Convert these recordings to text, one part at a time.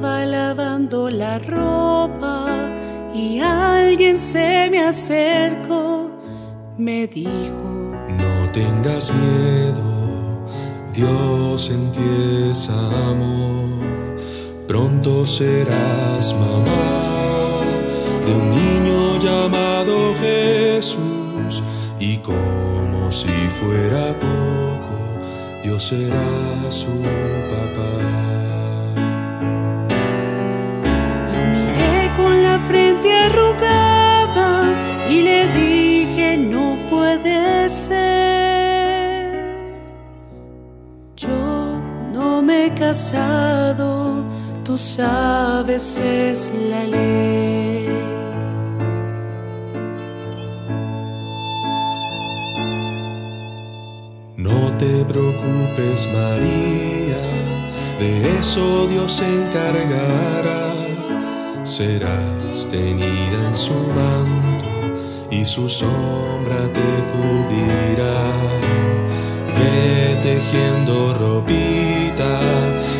estaba lavando la ropa y alguien se me acercó, me dijo: no tengas miedo, Dios en ti es amor. Pronto serás mamá de un niño llamado Jesús, y como si fuera poco, Dios será su papá. Lo miré con la frente arrugada y le dije: no puede ser, yo no me he casado, tú sabes, es la ley. No te preocupes, María, de eso Dios se encargará. Serás tenida en su manto y su sombra te cubrirá. Ve tejiendo ropita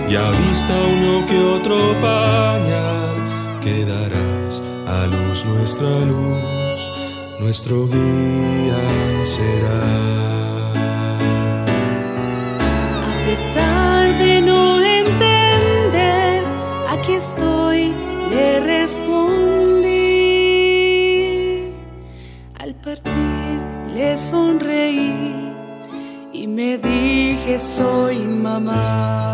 y avista uno que otro pañal, que darás a luz, nuestro guía será. A pesar de no entender, aquí estoy, le respondí. Al partir le sonreí y me dije: soy mamá.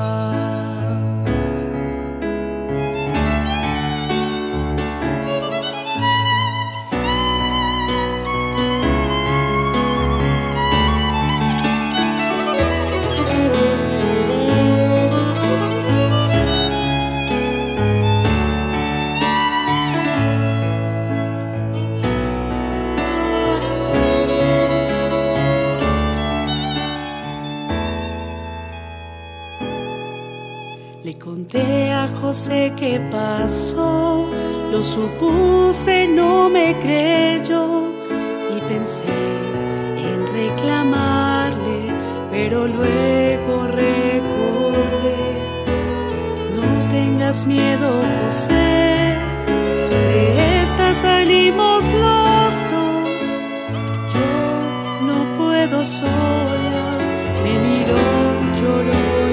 Le conté a José qué pasó, lo supuse, no me creyó, y pensé en reclamarle, pero luego recordé: no tengas miedo, José, de esta salimos los dos, yo no puedo sola. Me miró, lloró y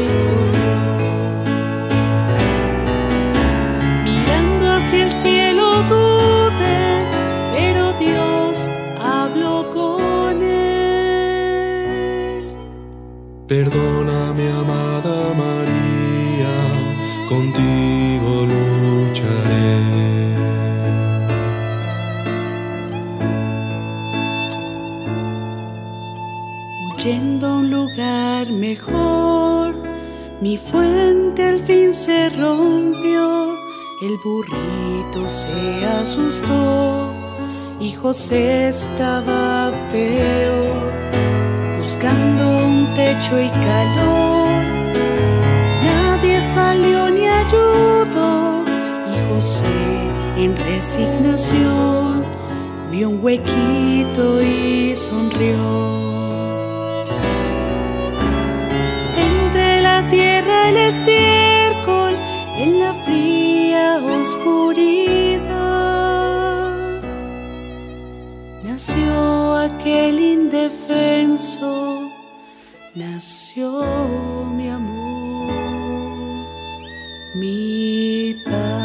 el cielo dude, pero Dios habló con él. Perdona, mi amada María, contigo lucharé. Huyendo a un lugar mejor, mi fuente al fin se rompió. El burrito se asustó y José estaba peor, buscando un techo y calor. Nadie salió ni ayudó, y José en resignación vio un huequito y sonrió. Entre la tierra y el estiércol, en la fría oscuridad, nació aquel indefenso, nació mi amor, mi paz.